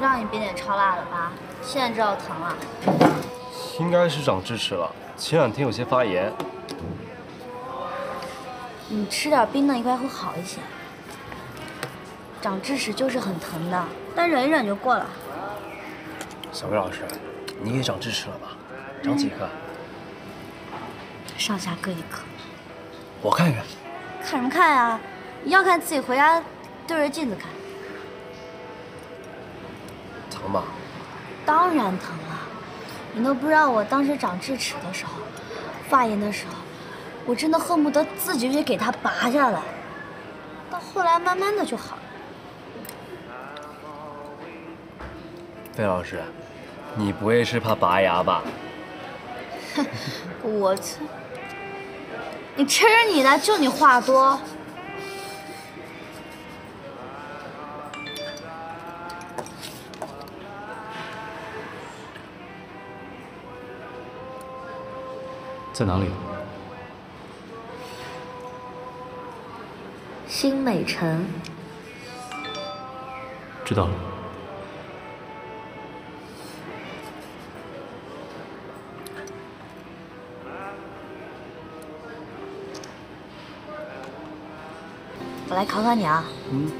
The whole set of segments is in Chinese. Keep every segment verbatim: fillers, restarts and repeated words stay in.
让你变点超辣了吧？现在知道疼了。应该是长智齿了，前两天有些发炎。你吃点冰的，应该会好一些。长智齿就是很疼的，但忍一忍就过了。小薇老师，你也长智齿了吧？长几颗？嗯、上下各一颗。我看看。看什么看啊？你要看自己回家对着镜子看。 疼吧？当然疼了，你都不知道我当时长智齿的时候，发炎的时候，我真的恨不得自己去给它拔下来。到后来慢慢的就好了。费老师，你不会是怕拔牙吧？我去，你吃你的，就你话多。 在哪里？新美城。知道了。我来考考你啊。嗯。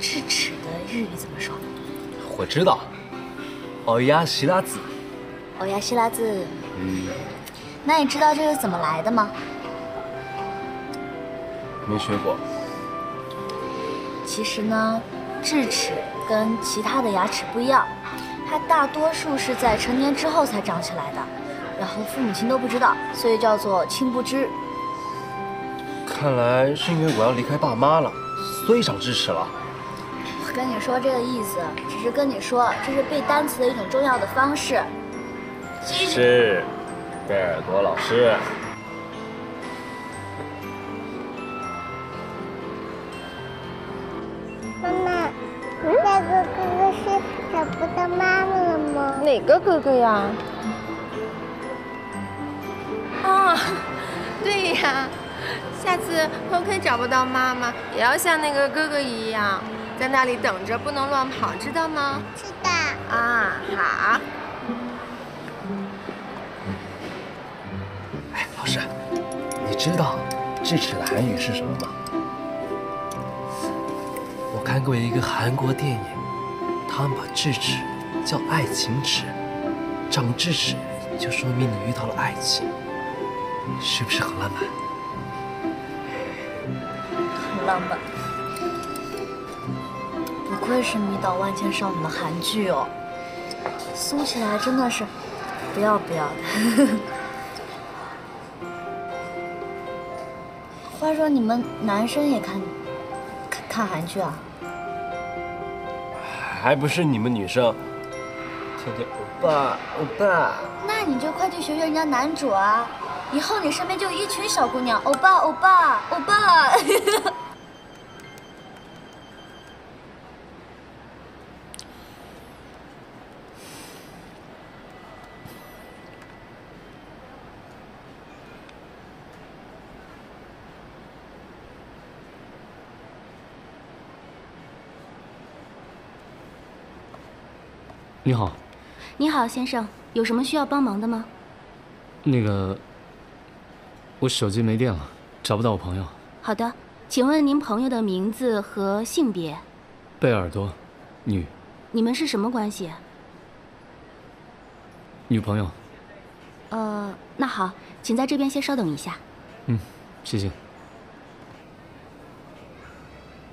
智齿的日语怎么说？我知道。欧亚西拉子。欧亚西拉子。嗯。 那你知道这是怎么来的吗？没学过。其实呢，智齿跟其他的牙齿不一样，它大多数是在成年之后才长起来的，然后父母亲都不知道，所以叫做亲不知。看来是因为我要离开爸妈了，所以长智齿了。我跟你说这个意思，只是跟你说这是背单词的一种重要的方式。是。 贝尔多老师，妈妈，那个哥哥是找不到妈妈了吗？哪个哥哥呀？哦，对呀，下次鹏鹏找不到妈妈，也要像那个哥哥一样，在那里等着，不能乱跑，知道吗？知道。啊，好。 老师，你知道智齿的韩语是什么吗？我看过一个韩国电影，他们把智齿叫爱情齿，长智齿就说明你遇到了爱情，是不是很浪漫？很浪漫，不愧是迷倒万千少女的韩剧哦，搜起来真的是不要不要的。话说你们男生也看，看看韩剧啊？还不是你们女生，天天欧巴欧巴。那你就快去学学人家男主啊！以后你身边就一群小姑娘，欧巴欧巴欧巴。你好，你好，先生，有什么需要帮忙的吗？那个，我手机没电了，找不到我朋友。好的，请问您朋友的名字和性别？贝尔多，女。你们是什么关系？女朋友。呃，那好，请在这边先稍等一下。嗯，谢谢。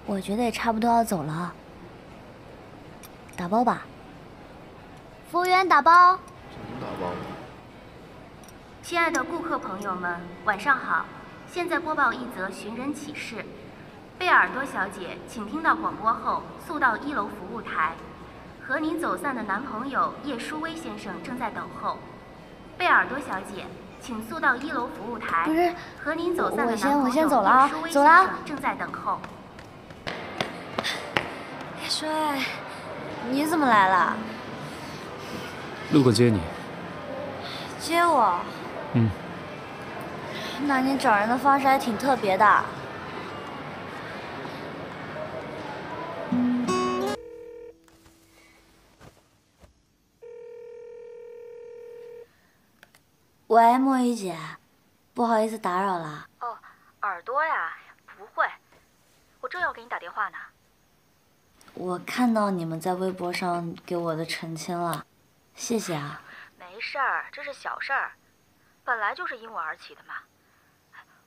我觉得也差不多要走了，打包吧。 服务员打包。能打包吗？亲爱的顾客朋友们，晚上好。现在播报一则寻人启事：贝尔多小姐，请听到广播后速到一楼服务台。和您走散的男朋友叶舒威先生正在等候。贝尔多小姐，请速到一楼服务台。不是，和您走散的男朋友叶舒威先生正在等候。叶舒威，你怎么来了？ 路过接你，接我。嗯，那你找人的方式还挺特别的。喂，莫雨姐，不好意思打扰了。哦，耳朵呀，不会，我正要给你打电话呢。我看到你们在微博上给我的澄清了，谢谢啊。没事儿，这是小事儿，本来就是因我而起的嘛。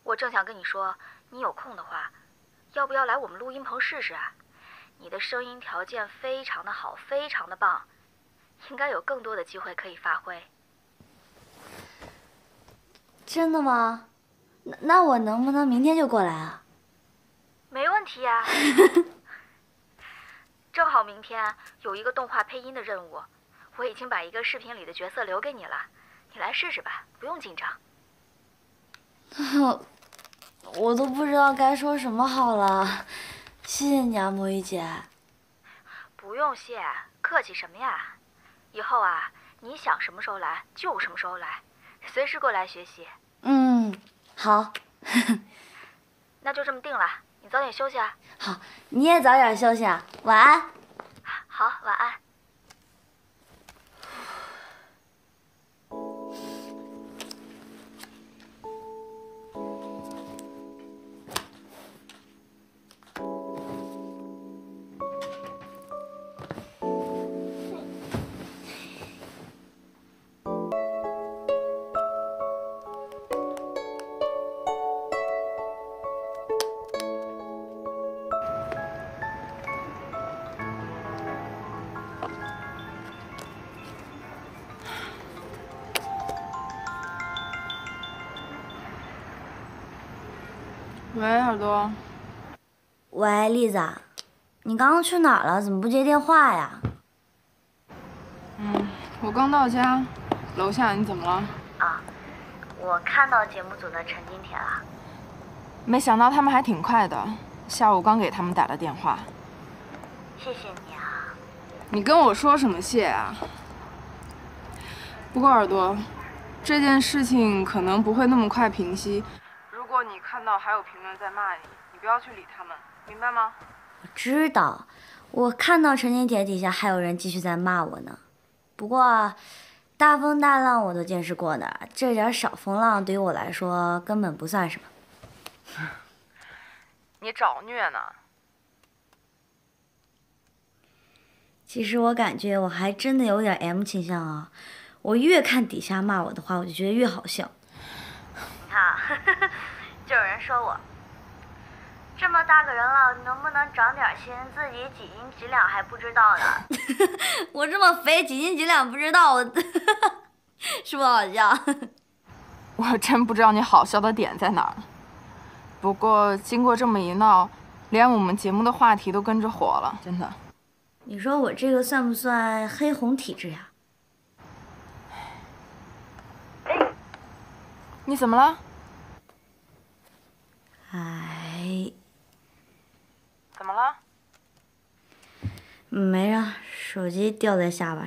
我正想跟你说，你有空的话，要不要来我们录音棚试试啊？你的声音条件非常的好，非常的棒，应该有更多的机会可以发挥。 真的吗？那那我能不能明天就过来啊？没问题呀、啊。正好明天有一个动画配音的任务，我已经把一个视频里的角色留给你了，你来试试吧，不用紧张。我都不知道该说什么好了，谢谢你啊，墨雨姐。不用谢，客气什么呀？以后啊，你想什么时候来就什么时候来。 随时过来学习。嗯，好，那就这么定了。你早点休息啊。好，你也早点休息啊。晚安。好，晚安。喂，耳朵。喂，栗子，你刚刚去哪儿了？怎么不接电话呀？嗯，我刚到家，楼下你怎么了？啊，我看到节目组的陈金铁了。没想到他们还挺快的，下午刚给他们打了电话。谢谢你啊。你跟我说什么谢啊？不过耳朵，这件事情可能不会那么快平息。 如果你看到还有评论在骂你，你不要去理他们，明白吗？我知道，我看到陈金铁底下还有人继续在骂我呢。不过，大风大浪我都见识过的，这点小风浪对于我来说根本不算什么。你找虐呢？其实我感觉我还真的有点 M 倾向啊。我越看底下骂我的话，我就觉得越好笑。你看啊。就有人说我这么大个人了，能不能长点心？自己几斤几两还不知道呢。我这么肥，几斤几两不知道，我是不好笑。我真不知道你好笑的点在哪儿。不过经过这么一闹，连我们节目的话题都跟着火了，真的。你说我这个算不算黑红体质呀？哎，你怎么了？ 哎，怎么了？没了，手机掉在下巴上。